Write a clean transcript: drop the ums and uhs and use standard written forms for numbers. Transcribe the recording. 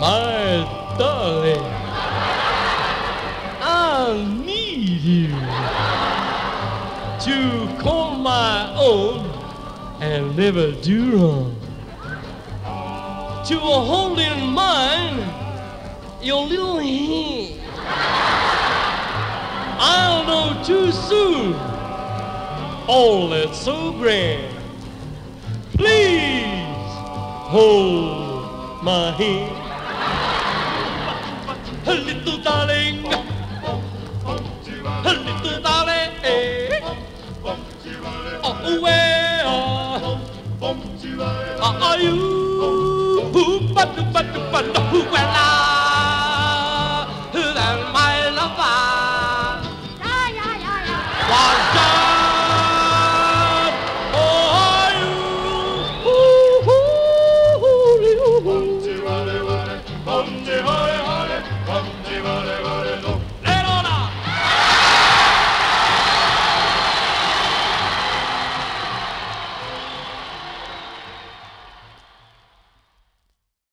My darling, I need you to call my own and never do wrong. To hold in mine your little hand. I'll know too soon all that's so grand. Please hold my hand. Little darling.